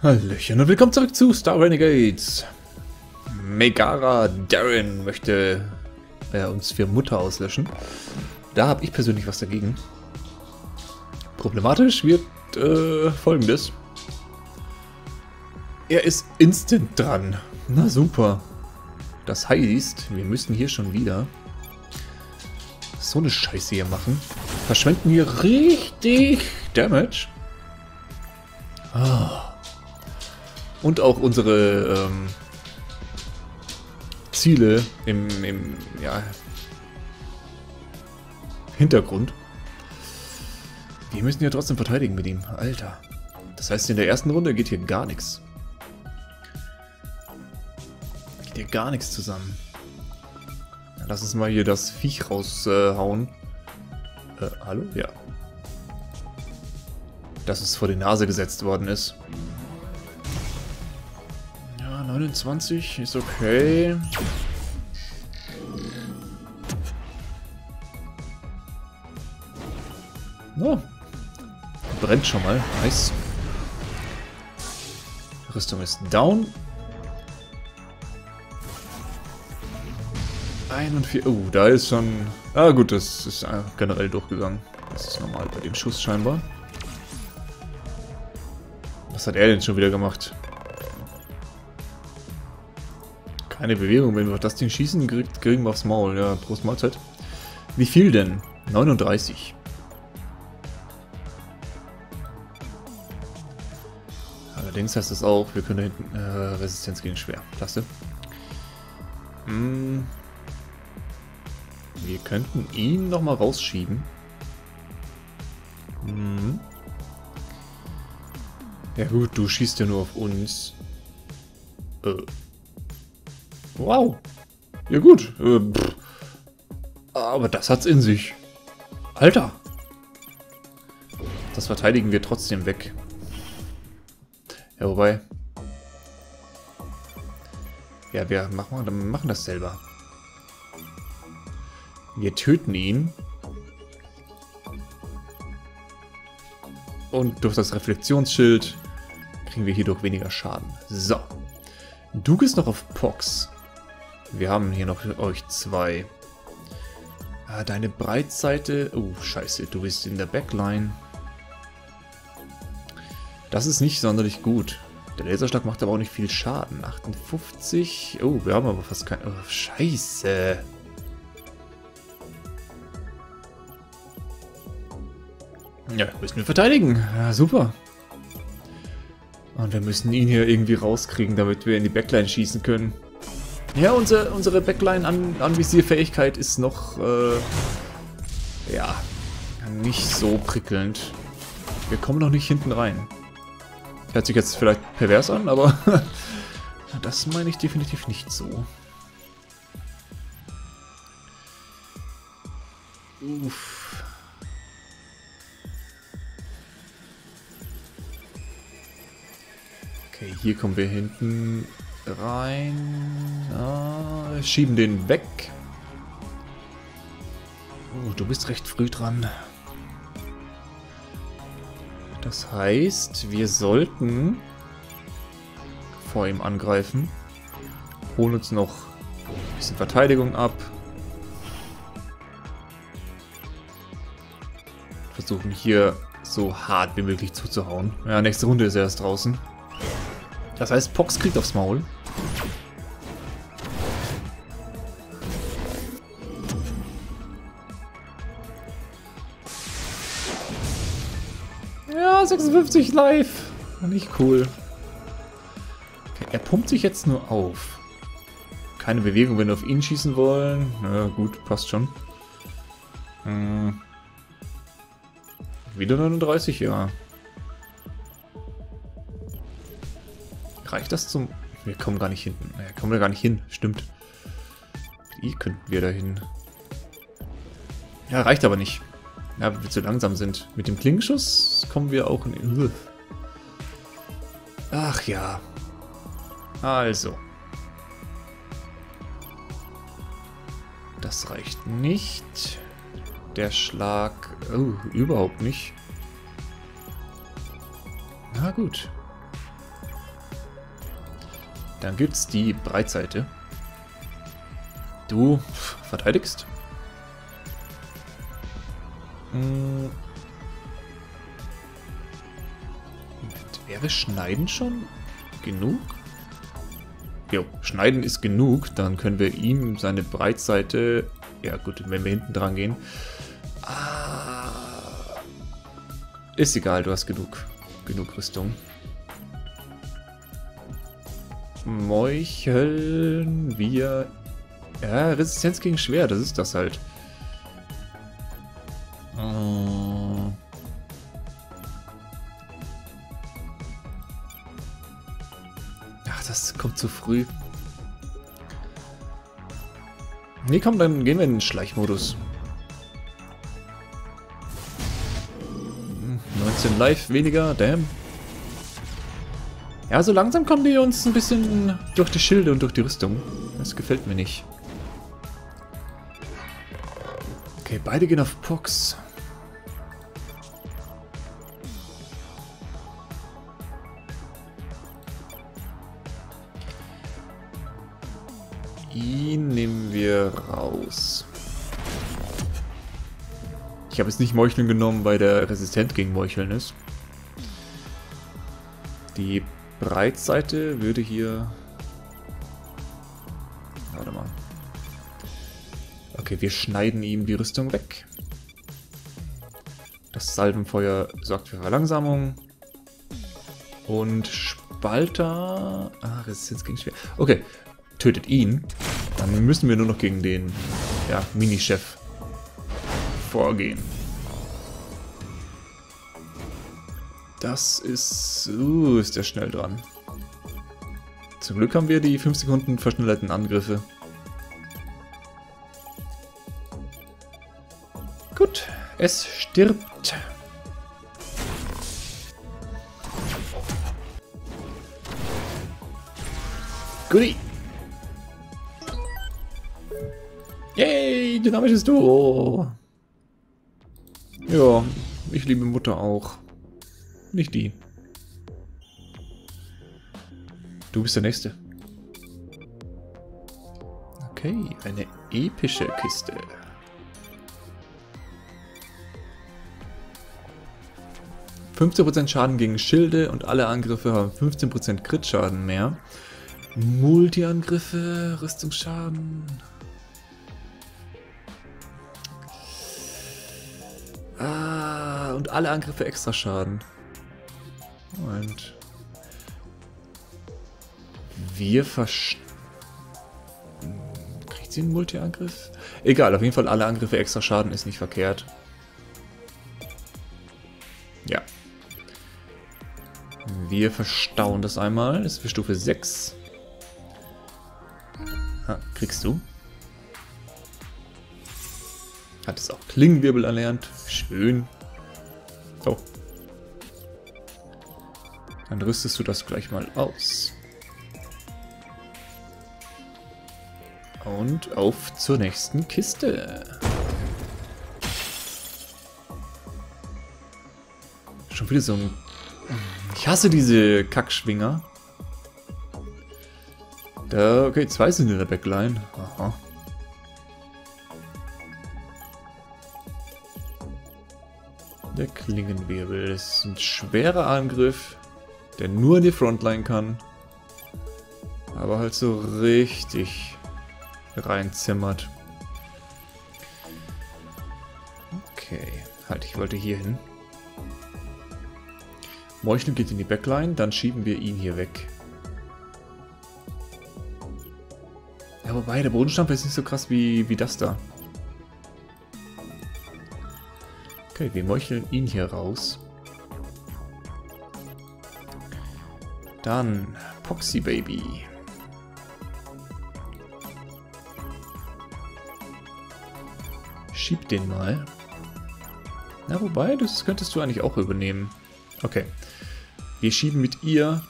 Hallöchen und willkommen zurück zu Star Renegades. Megara Darren möchte uns für Mutter auslöschen. Da habe ich persönlich was dagegen. Problematisch wird Folgendes. Er ist instant dran. Na super. Das heißt, wir müssen hier schon wieder so eine Scheiße hier machen. Verschwenden hier richtig Damage. Ah. Und auch unsere Ziele im Hintergrund. Wir müssen ja trotzdem verteidigen mit ihm. Alter. Das heißt, in der ersten Runde geht hier gar nichts. Geht hier gar nichts zusammen. Ja, lass uns mal hier das Viech raushauen. Hallo? Ja. Dass es vor die Nase gesetzt worden ist. 29 ist okay. Oh, brennt schon mal. Nice. Rüstung ist down. 41. Oh, da ist schon... Ah gut, das ist generell durchgegangen. Das ist normal bei dem Schuss scheinbar. Was hat er denn schon wieder gemacht? Eine Bewegung, wenn wir auf das Ding schießen, kriegen wir aufs Maul. Ja, Prost Mahlzeit. Wie viel denn? 39. Allerdings heißt das auch, wir können hinten Resistenz gegen schwer. Klasse. Wir könnten ihn nochmal rausschieben. Ja gut, du schießt ja nur auf uns. Wow. Ja gut. Aber das hat's in sich. Alter. Das verteidigen wir trotzdem weg. Ja, wobei. Ja, wir machen das selber. Wir töten ihn. Und durch das Reflektionsschild kriegen wir hierdurch weniger Schaden. So. Du gehst noch auf Pox. Wir haben hier noch euch zwei. Ah, deine Breitseite... Oh, scheiße, du bist in der Backline. Das ist nicht sonderlich gut. Der Laserschlag macht aber auch nicht viel Schaden. 58... Oh, wir haben aber fast kein... Oh, scheiße. Ja, müssen wir verteidigen. Ja, super. Und wir müssen ihn hier irgendwie rauskriegen, damit wir in die Backline schießen können. Ja, unsere Backline-Anvisierfähigkeit ist noch, ja, nicht so prickelnd. Wir kommen noch nicht hinten rein. Hört sich jetzt vielleicht pervers an, aber das meine ich definitiv nicht so. Uff. Okay, hier kommen wir hinten rein. Ah, schieben den weg. Oh, du bist recht früh dran. Das heißt, wir sollten vor ihm angreifen. Holen uns noch ein bisschen Verteidigung ab. Versuchen hier so hart wie möglich zuzuhauen. Ja, nächste Runde ist er erst draußen. Das heißt, Pox kriegt aufs Maul. Ja, 56 live. Nicht cool. Okay, er pumpt sich jetzt nur auf. Keine Bewegung, wenn wir auf ihn schießen wollen. Na gut, passt schon. Wieder 39, ja. Reicht das zum... Wir kommen gar nicht hinten. Naja, kommen wir gar nicht hin. Stimmt. Wie könnten wir da hin? Ja, reicht aber nicht. Ja, weil wir zu langsam sind. Mit dem Klingenschuss kommen wir auch in... Ach ja. Also. Das reicht nicht. Der Schlag... Oh, überhaupt nicht. Na gut. Dann gibt's die Breitseite. Du verteidigst? Hm. Wäre Schneiden schon genug? Jo, Schneiden ist genug. Dann können wir ihm seine Breitseite... Ja gut, wenn wir hinten dran gehen. Ah, ist egal, du hast genug Rüstung. Meucheln wir... Ja, Resistenz gegen Schwer, das ist das halt. Ach, das kommt zu früh. Nee, komm, dann gehen wir in den Schleichmodus. 19 Life weniger, damn. Ja, so langsam kommen die uns ein bisschen durch die Schilde und durch die Rüstung. Das gefällt mir nicht. Okay, beide gehen auf Pox. Ihn nehmen wir raus. Ich habe jetzt nicht Meucheln genommen, weil der resistent gegen Meucheln ist. Die Breitseite würde hier... Warte mal. Okay, wir schneiden ihm die Rüstung weg. Das Salbenfeuer sorgt für Verlangsamung. Und Spalter... Ah, Resistenz gegen Schwer. Okay, tötet ihn. Dann müssen wir nur noch gegen den Mini-Chef vorgehen. Das ist... ist der schnell dran. Zum Glück haben wir die 5 Sekunden verschnellerten Angriffe. Gut, es stirbt. Goodie. Yay, dynamisches Duo. Ja, ich liebe Mutter auch. Nicht die. Du bist der Nächste. Okay, eine epische Kiste. %15 Schaden gegen Schilde und alle Angriffe haben 15% Crit-Schaden mehr. Multi-Angriffe, Rüstungsschaden. Ah, und alle Angriffe extra Schaden. Moment. Wir Kriegt sie einen Multi-Angriff? Egal, auf jeden Fall alle Angriffe extra Schaden ist nicht verkehrt. Ja. Wir verstauen das einmal. Das ist für Stufe 6. Ah, kriegst du. Hat es auch Klingenwirbel erlernt. Schön. So. Dann rüstest du das gleich mal aus. Und auf zur nächsten Kiste. Schon wieder so ein... Ich hasse diese Kackschwinger. Da, okay, 2 sind in der Backline. Aha. Der Klingenwirbel ist ein schwerer Angriff, der nur in die Frontline kann. Aber halt so richtig reinzimmert. Okay, halt, ich wollte hier hin. Meucheln geht in die Backline, dann schieben wir ihn hier weg. Ja, wobei, der Bodenstampf ist nicht so krass wie das da. Okay, wir meucheln ihn hier raus. Dann Poxy Baby. Schieb den mal. Na, wobei, das könntest du eigentlich auch übernehmen. Okay. Wir schieben mit ihr.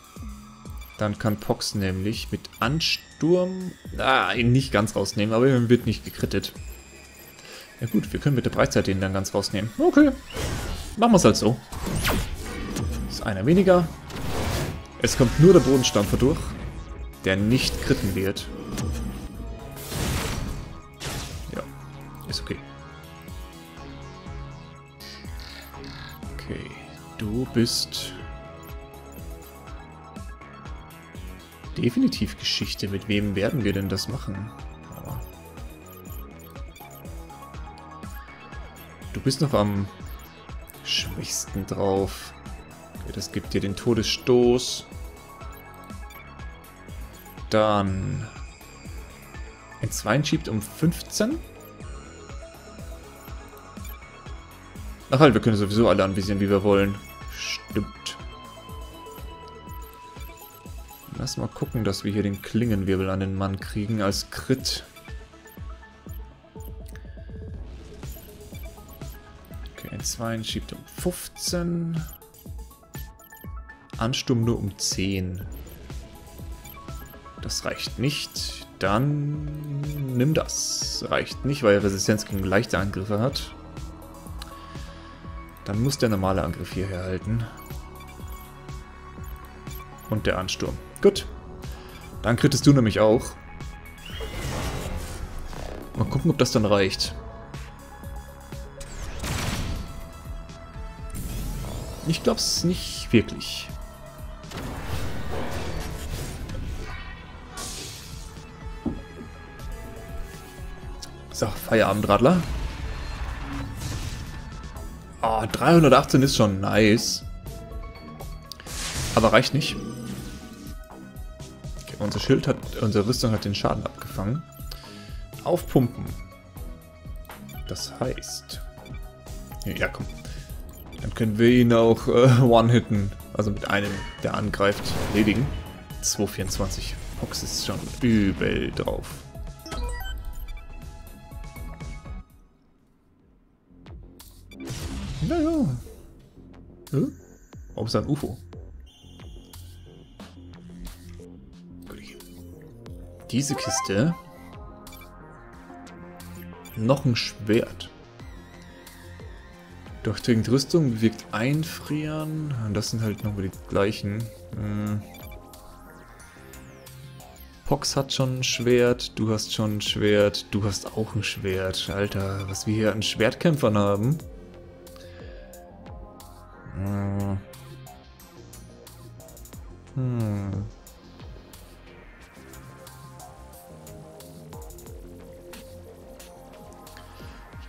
Dann kann Pox nämlich mit Ansturm... Ah, ihn nicht ganz rausnehmen, aber er wird nicht gekrittet. Ja gut, wir können mit der Breitseite ihn dann ganz rausnehmen. Okay. Machen wir es halt so. Ist einer weniger. Es kommt nur der Bodenstampfer durch. der nicht kritten wird. Ja, ist okay. Okay, du bist definitiv Geschichte. Mit wem werden wir denn das machen? Du bist noch am schwächsten drauf. Okay, das gibt dir den Todesstoß. Dann N2 schiebt um 15. Ach halt, wir können sowieso alle anvisieren, wie wir wollen. Stimmt. Lass mal gucken, dass wir hier den Klingenwirbel an den Mann kriegen als Crit. Okay, N2 schiebt um 15. Ansturm nur um 10. Das reicht nicht. Dann nimm das. Reicht nicht, weil er Resistenz gegen leichte Angriffe hat. Dann muss der normale Angriff hierher halten. Und der Ansturm. Gut. Dann krittest du nämlich auch. Mal gucken, ob das dann reicht. Ich glaub's nicht wirklich. So, Feierabendradler. Oh, 318 ist schon nice. Aber reicht nicht. Okay, unsere Rüstung hat den Schaden abgefangen. Aufpumpen. Das heißt... Ja, komm. Dann können wir ihn auch one-hitten. Also mit einem, der angreift, erledigen. 224. Fox ist schon übel drauf. Naja. Warum ist da ein UFO? Diese Kiste. Noch ein Schwert. Durchdringend Rüstung, bewirkt Einfrieren. Und das sind halt nochmal die gleichen. Pox hat schon ein Schwert, du hast schon ein Schwert, du hast auch ein Schwert. Alter, was wir hier an Schwertkämpfern haben.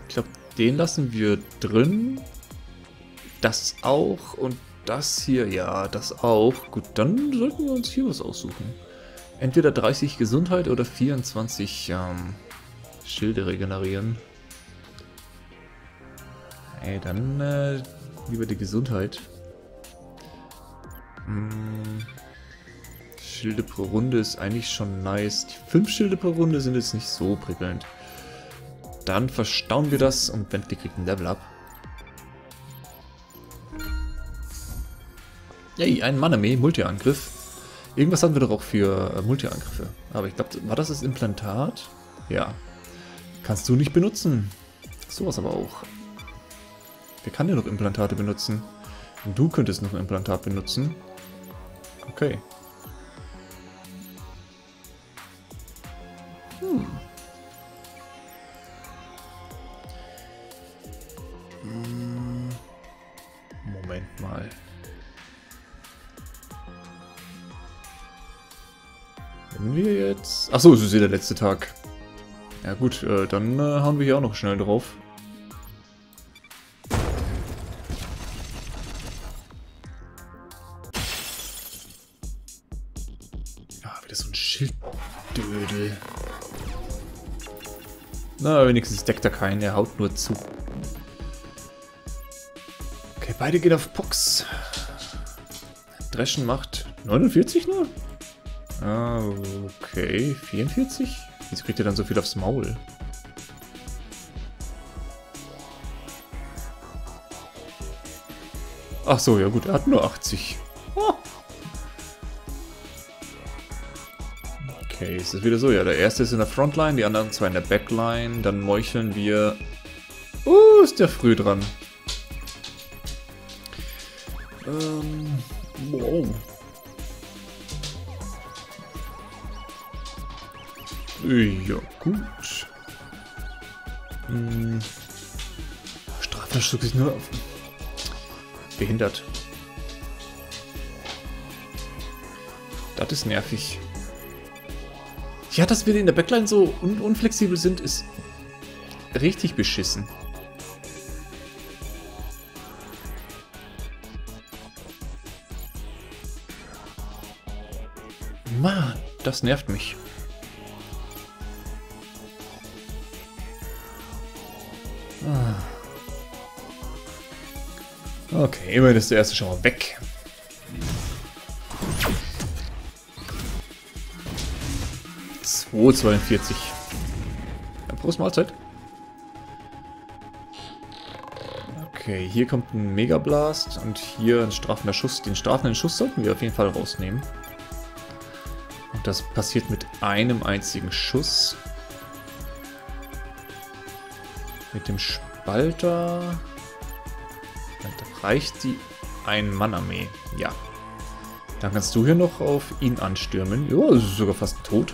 Ich glaube, den lassen wir drin. Das auch und das hier, ja, das auch. Gut, dann sollten wir uns hier was aussuchen. Entweder 30 Gesundheit oder 24 Schilde regenerieren. Ey, dann lieber die Gesundheit. Schilde pro Runde ist eigentlich schon nice. Die 5 Schilde pro Runde sind jetzt nicht so prickelnd. Dann verstauen wir das und Bentley kriegt ein Level up. Yay, ein Maname, Multi-Angriff. Irgendwas hatten wir doch auch für Multi-Angriffe. Aber ich glaube, war das Implantat? Ja. Kannst du nicht benutzen. Sowas aber auch. Wer kann denn noch Implantate benutzen? Und du könntest noch ein Implantat benutzen. Okay. Moment mal. Wenn wir jetzt... Achso, es ist ja der letzte Tag. Ja gut, dann hauen wir hier auch noch schnell drauf. Schilddödel. Na, wenigstens deckt er keinen, er haut nur zu. Okay, beide gehen auf Pox. Dreschen macht 49 nur? Ah, okay, 44? Wieso kriegt er dann so viel aufs Maul? Ach so, ja gut, er hat nur 80. Oh. Okay, es ist wieder so, ja, der erste ist in der Frontline, die anderen zwei in der Backline, dann meucheln wir... Ist der früh dran. Wow. Ja, gut. Strafverschluck ist nur auf... behindert. Das ist nervig. Ja, dass wir in der Backline so unflexibel sind, ist richtig beschissen. Mann, das nervt mich. Okay, immerhin ist der erste schon mal weg. Oh, 42. Ja, Prost Mahlzeit. Okay, hier kommt ein Megablast und hier ein strafender Schuss. Den strafenden Schuss sollten wir auf jeden Fall rausnehmen. Und das passiert mit einem einzigen Schuss. Mit dem Spalter reicht die Ein-Mann-Armee. Ja. Dann kannst du hier noch auf ihn anstürmen. Ja, das ist sogar fast tot.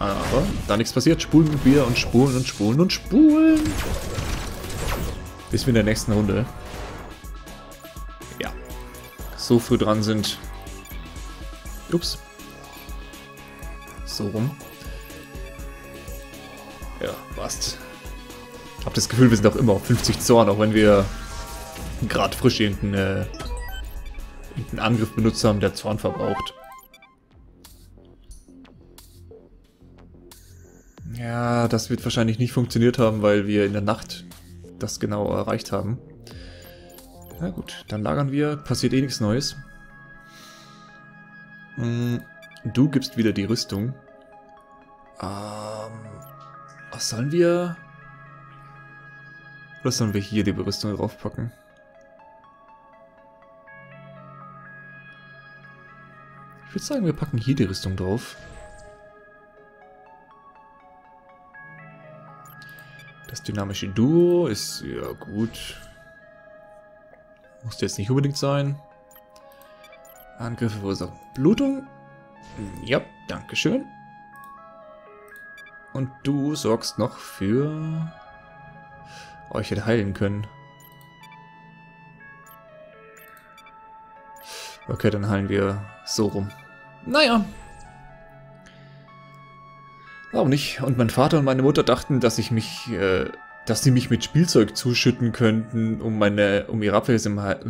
Aber da nichts passiert, spulen wir wieder und spulen und spulen und spulen. Bis wir in der nächsten Runde. Ja. So früh dran sind. Ups. So rum. Ja, passt. Ich habe das Gefühl, wir sind auch immer auf 50 Zorn, auch wenn wir gerade frisch irgendeinen Angriff benutzt haben, der Zorn verbraucht. Ja, das wird wahrscheinlich nicht funktioniert haben, weil wir in der Nacht das genau erreicht haben. Na gut, dann lagern wir. Passiert eh nichts Neues. Du gibst wieder die Rüstung. Was sollen wir... Oder sollen wir hier die Rüstung draufpacken? Ich würde sagen, wir packen hier die Rüstung drauf. Das dynamische Duo ist ja gut. Muss jetzt nicht unbedingt sein. Angriffe verursachen Blutung. Ja, dankeschön. Und du sorgst noch für... Oh, ich hätte heilen können. Okay, dann heilen wir so rum. Naja. Warum nicht? Und mein Vater und meine Mutter dachten, dass ich mich, dass sie mich mit Spielzeug zuschütten könnten, um ihre Abwesenheit.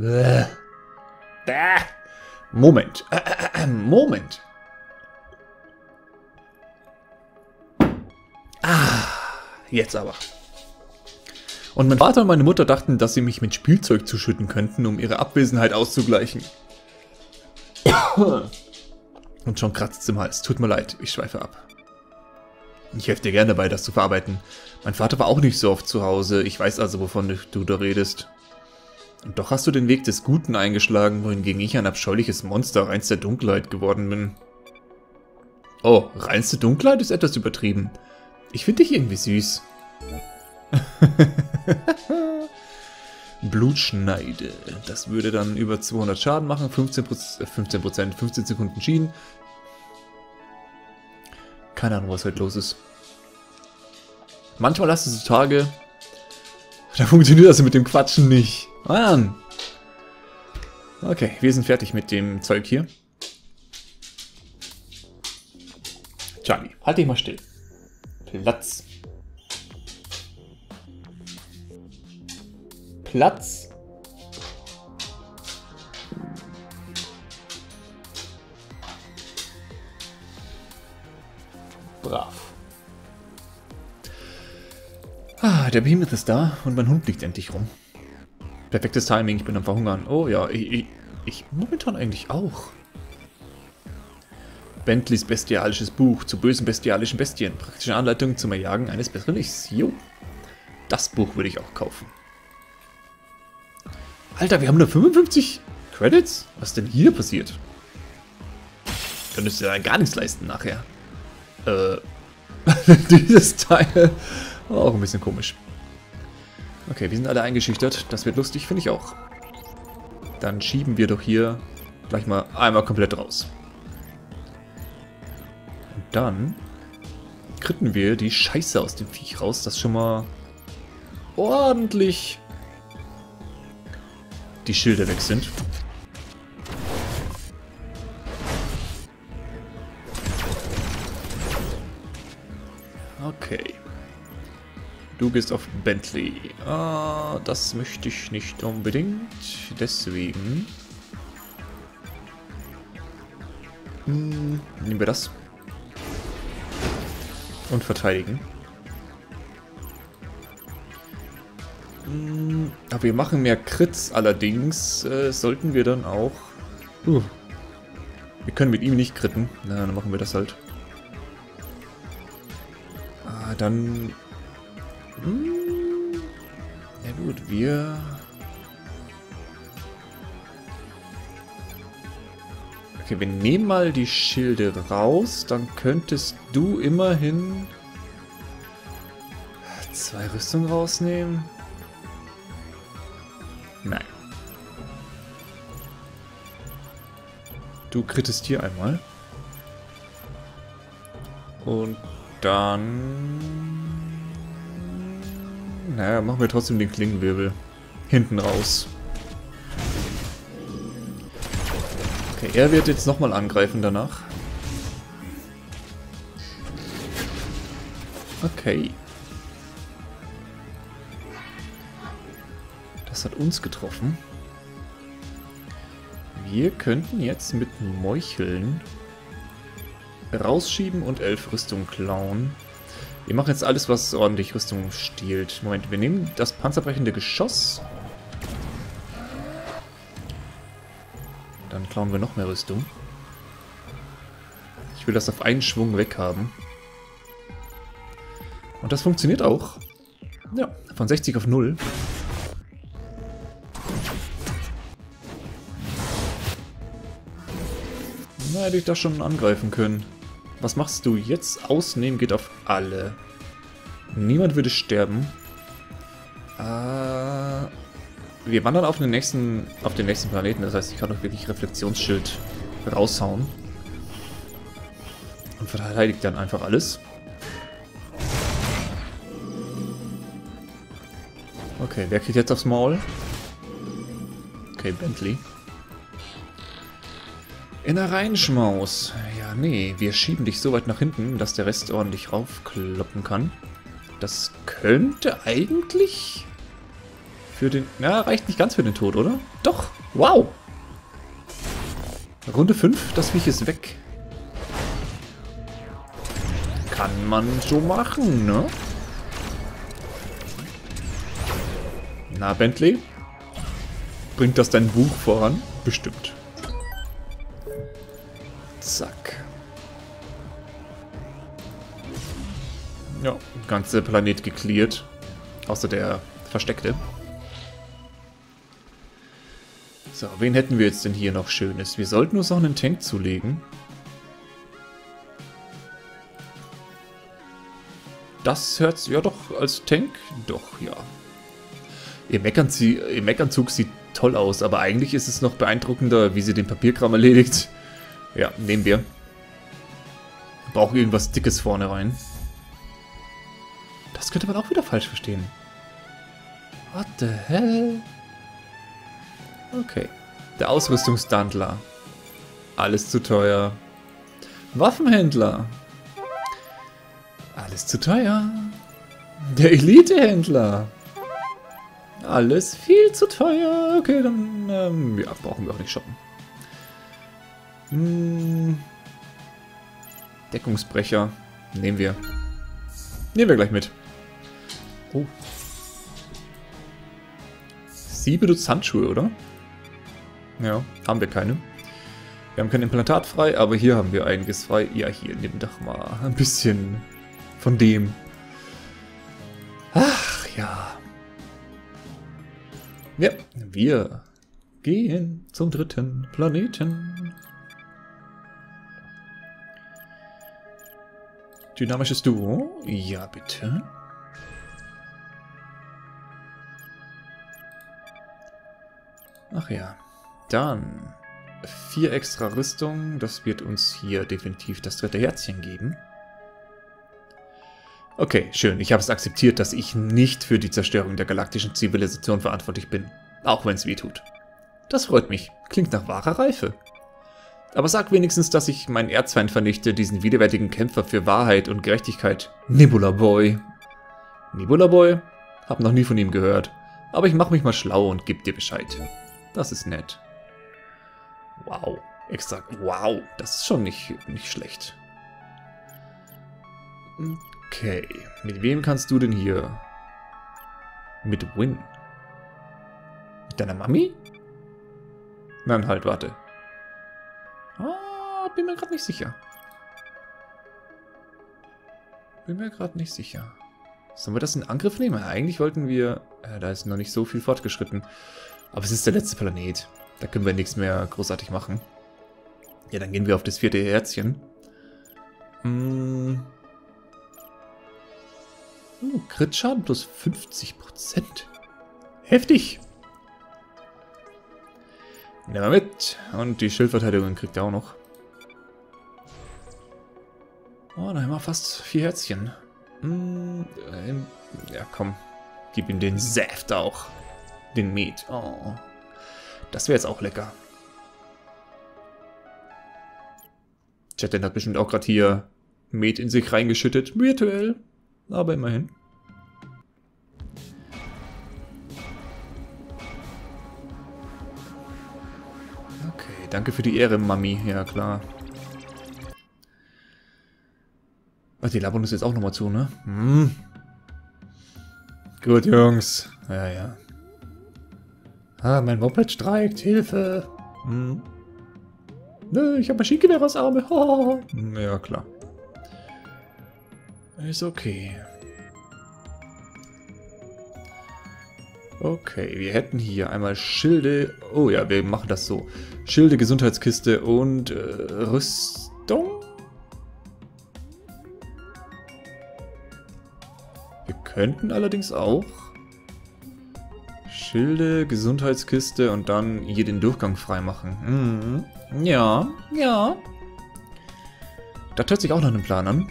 Moment. Moment. Ah, jetzt aber. Und mein Vater und meine Mutter dachten, dass sie mich mit Spielzeug zuschütten könnten, um ihre Abwesenheit auszugleichen. Und schon kratzt's im Hals. Tut mir leid, ich schweife ab. Ich helfe dir gerne dabei, das zu verarbeiten. Mein Vater war auch nicht so oft zu Hause. Ich weiß also, wovon du da redest. Und doch hast du den Weg des Guten eingeschlagen, wohingegen ich ein abscheuliches Monster reinster Dunkelheit geworden bin. Oh, reinste Dunkelheit ist etwas übertrieben. Ich finde dich irgendwie süß. Blutschneide. Das würde dann über 200 Schaden machen. 15%, 15 Sekunden Schienen. Keine Ahnung, was heute los ist. Manchmal hast du so Tage, da funktioniert das mit dem Quatschen nicht. Mann! Okay, wir sind fertig mit dem Zeug hier. Charlie, halt dich mal still. Platz. Platz. Brav. Ah, der Behemoth ist da und mein Hund liegt endlich rum. Perfektes Timing, ich bin am Verhungern. Oh ja, ich momentan eigentlich auch. Bentleys bestialisches Buch zu bösen bestialischen Bestien. Praktische Anleitung zum Erjagen eines besseren Ichs. Jo. Das Buch würde ich auch kaufen. Alter, wir haben nur 55 Credits? Was denn hier passiert? Könntest du dir dann gar nichts leisten nachher. Dieses Teil war auch ein bisschen komisch. Okay, wir sind alle eingeschüchtert. Das wird lustig, finde ich auch. Dann schieben wir doch hier gleich mal einmal komplett raus. dann kritten wir die Scheiße aus dem Viech raus. Das ist schon mal ordentlich. Die Schilder weg sind. Okay. Du gehst auf Bentley. Ah, das möchte ich nicht unbedingt. Deswegen nehmen wir das. Und verteidigen. Aber wir machen mehr Crits, allerdings sollten wir dann auch... Wir können mit ihm nicht critten. Na, dann machen wir das halt. Ah, dann... Na gut, wir... Okay, wir nehmen mal die Schilde raus, dann könntest du immerhin 2 Rüstungen rausnehmen. Nein. Du krittest hier einmal. Und dann... Naja, machen wir trotzdem den Klingenwirbel. Hinten raus. Okay, er wird jetzt nochmal angreifen danach. Okay. Das hat uns getroffen. Wir könnten jetzt mit Meucheln rausschieben und 11 Rüstung klauen. Wir machen jetzt alles, was ordentlich Rüstung stiehlt. Moment, wir nehmen das panzerbrechende Geschoss. Dann klauen wir noch mehr Rüstung. Ich will das auf einen Schwung weghaben. Und das funktioniert auch. Ja, von 60 auf 0. Na, hätte ich das schon angreifen können. Was machst du jetzt? Ausnehmen geht auf alle. Niemand würde sterben. Wir wandern auf den nächsten Planeten. Das heißt, ich kann doch wirklich Reflexionsschild raushauen. Und verteidigt dann einfach alles. Okay, wer kriegt jetzt aufs Maul? Okay, Bentley. In der Reinschmaus. Ja, nee, wir schieben dich so weit nach hinten, dass der Rest ordentlich raufkloppen kann. Das könnte eigentlich für den... Na, reicht nicht ganz für den Tod, oder? Doch, wow! Runde 5, das Viech ist weg. Kann man so machen, ne? Na, Bentley? Bringt das dein Buch voran? Bestimmt. Zack. Ja, ganze Planet gecleart. Außer der versteckte. So, wen hätten wir jetzt denn hier noch Schönes? Wir sollten uns noch einen Tank zulegen. Das hört's ja doch als Tank. Doch, ja. Ihr Mechanzug sieht toll aus, aber eigentlich ist es noch beeindruckender, wie sie den Papierkram erledigt. Ja, nehmen wir. Brauchen irgendwas Dickes vorne rein. Das könnte man auch wieder falsch verstehen. What the hell? Okay. Der Ausrüstungsdandler. Alles zu teuer. Waffenhändler. Alles zu teuer. Der Elitehändler. Alles viel zu teuer. Okay, dann ja, brauchen wir auch nicht shoppen. Deckungsbrecher. Nehmen wir. Nehmen wir gleich mit. Oh. Sie benutzt Handschuhe, oder? Ja, haben wir keine. Wir haben kein Implantat frei, aber hier haben wir einiges frei. Ja, hier, nimm doch mal ein bisschen von dem. Ach, ja. Ja, wir gehen zum 3. Planeten. Dynamisches Duo? Ja, bitte. Ach ja. Dann 4 extra Rüstung. Das wird uns hier definitiv das dritte Herzchen geben. Okay, schön. Ich habe es akzeptiert, dass ich nicht für die Zerstörung der galaktischen Zivilisation verantwortlich bin. Auch wenn es weh tut. Das freut mich. Klingt nach wahrer Reife. Aber sag wenigstens, dass ich meinen Erzfeind vernichte, diesen widerwärtigen Kämpfer für Wahrheit und Gerechtigkeit. Nebula Boy. Nebula Boy? Hab noch nie von ihm gehört. Aber ich mach mich mal schlau und geb dir Bescheid. Das ist nett. Wow. Extra. Wow. Das ist schon nicht schlecht. Okay. Mit wem kannst du denn hier? Mit Win. Mit deiner Mami? Nein, halt, warte. Ah, bin mir gerade nicht sicher. Sollen wir das in Angriff nehmen? Eigentlich wollten wir... da ist noch nicht so viel fortgeschritten. Aber es ist der letzte Planet. Da können wir nichts mehr großartig machen. Ja, dann gehen wir auf das vierte Herzchen. Crit-Schaden plus 50%. Heftig! Nehmen wir mit. Und die Schildverteidigung kriegt er auch noch. Oh, da haben wir fast 4 Herzchen. Ja, komm. Gib ihm den Saft auch. Den Meat. Oh. Das wäre jetzt auch lecker. Chatten hat bestimmt auch gerade hier Meat in sich reingeschüttet. Virtuell. Aber immerhin. Okay, danke für die Ehre, Mami. Ja, klar. Ach, die Labon ist jetzt auch nochmal zu, ne? Hm. Gut, Jungs. Ja, ja. Ah, mein Moped streikt. Hilfe. Hm. Nö, ich habe Maschinengewehrsarme. Ja, klar. Ist okay. Okay, wir hätten hier einmal Schilde. Oh ja, wir machen das so. Schilde, Gesundheitskiste und Rüstung. Wir könnten allerdings auch Schilde, Gesundheitskiste und dann hier den Durchgang freimachen. Mhm. Ja, ja. Das hört sich auch nach einem Plan an.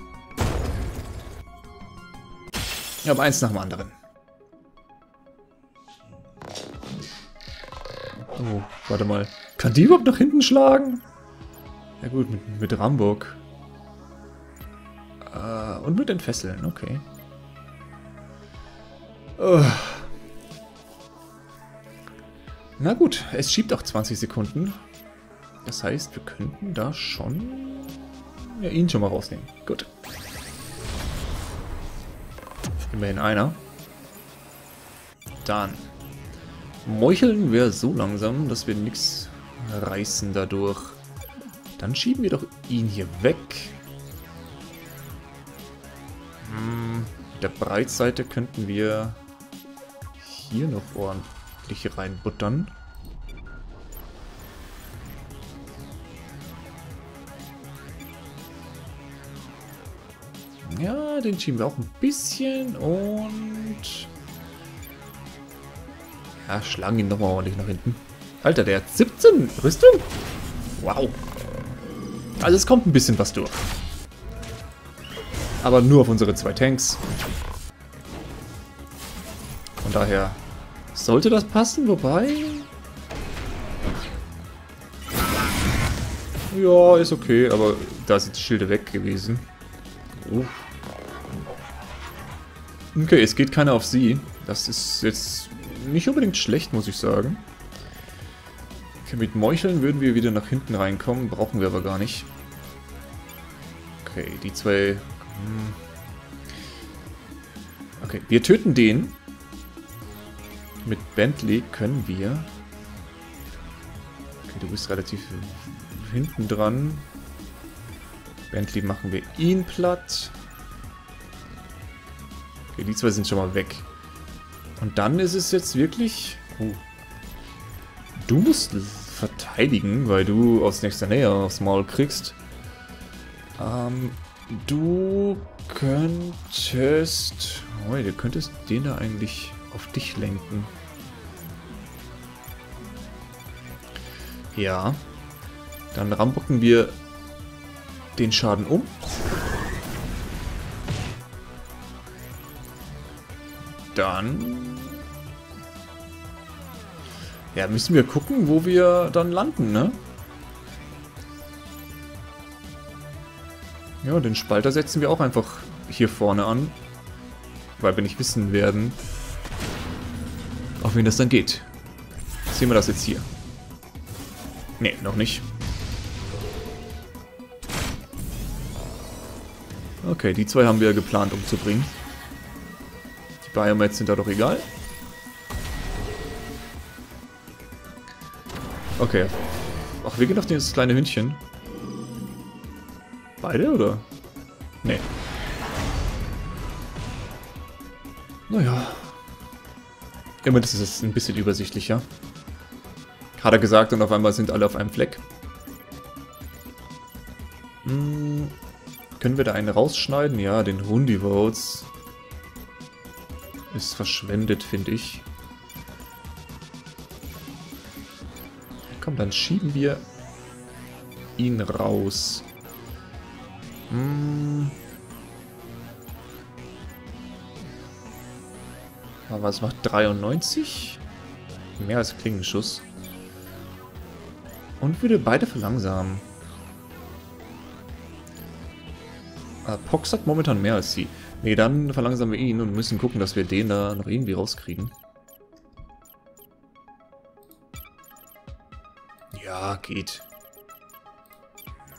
Ja, aber eins nach dem anderen. Oh, warte mal. Kann die überhaupt nach hinten schlagen? Ja gut, mit Ramburg. Und mit Entfesseln, okay. Na gut, es schiebt auch 20 Sekunden. Das heißt, wir könnten da schon... Ja, ihn schon mal rausnehmen. Gut. Immerhin einer. Dann meucheln wir so langsam, dass wir nichts reißen dadurch. Dann schieben wir doch ihn hier weg. Der Breitseite könnten wir hier noch ordentlich reinbuttern. Ja, den schieben wir auch ein bisschen und... Ja, schlagen ihn nochmal ordentlich nach hinten. Alter, der hat 17 Rüstung? Wow. Also es kommt ein bisschen was durch. Aber nur auf unsere 2 Tanks. Von daher sollte das passen, wobei... Ja, ist okay, aber da sind die Schilde weg gewesen. Okay, es geht keiner auf sie. Das ist jetzt nicht unbedingt schlecht, muss ich sagen. Okay, mit Meucheln würden wir wieder nach hinten reinkommen. Brauchen wir aber gar nicht. Okay, die 2... Okay, wir töten den. Mit Bentley können wir... Okay, du bist relativ hinten dran. Bentley machen wir ihn platt. Okay, die 2 sind schon mal weg. Und dann ist es jetzt wirklich... Oh. Du musst verteidigen, weil du aus nächster Nähe aufs Maul kriegst. Du könntest... Oh, du könntest den da eigentlich auf dich lenken. Ja. Dann rambocken wir den Schaden um. Dann... ja, müssen wir gucken, wo wir dann landen, ne? Ja, den Spalter setzen wir auch einfach hier vorne an. Weil wir nicht wissen werden, auf wen das dann geht. Sehen wir das jetzt hier? Ne, noch nicht. Okay, die zwei haben wir geplant umzubringen. Die Biomates sind da doch egal. Okay. Ach, wir gehen auf dieses kleine Hündchen. Beide, oder? Nee. Naja. Immerhin ist es ein bisschen übersichtlicher. Hat er gesagt und auf einmal sind alle auf einem Fleck. Hm, können wir da einen rausschneiden? Ja, den Hundivotes. Ist verschwendet, finde ich. Komm, dann schieben wir ihn raus. Hm. Aber es macht 93. Mehr als Klingenschuss. Und würde beide verlangsamen. Ah, Pox hat momentan mehr als sie. Ne, dann verlangsamen wir ihn und müssen gucken, dass wir den da noch irgendwie rauskriegen. Ja, geht.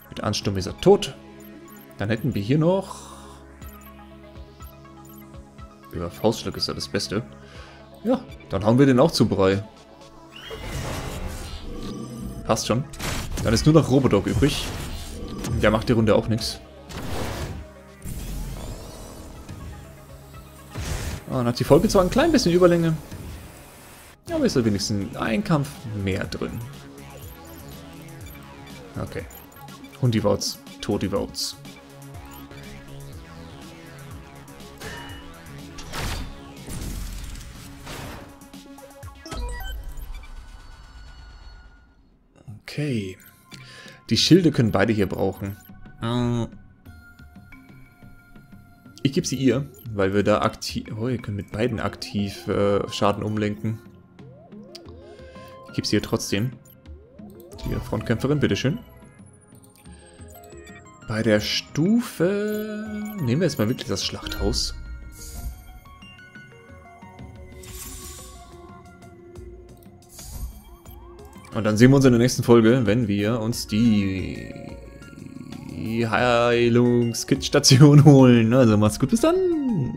Mit Ansturm ist er tot. Dann hätten wir hier noch... über Faustschlag ist ja das Beste. Ja, dann hauen wir den auch zu Brei. Passt schon. Dann ist nur noch Robodog übrig. Der macht die Runde auch nichts. Ah, dann hat die Folge zwar ein klein bisschen Überlänge. Aber ist ja wenigstens ein Kampf mehr drin. Okay. Hundivotes, Todivotes. Okay. Die Schilde können beide hier brauchen. Ich gebe sie ihr, weil wir da aktiv... oh, ihr könnt mit beiden aktiv Schaden umlenken. Ich gebe sie ihr trotzdem. Die Frontkämpferin, bitteschön. Bei der Stufe... nehmen wir jetzt mal wirklich das Schlachthaus. Und dann sehen wir uns in der nächsten Folge, wenn wir uns die Heilungskitstation holen. Also macht's gut, bis dann!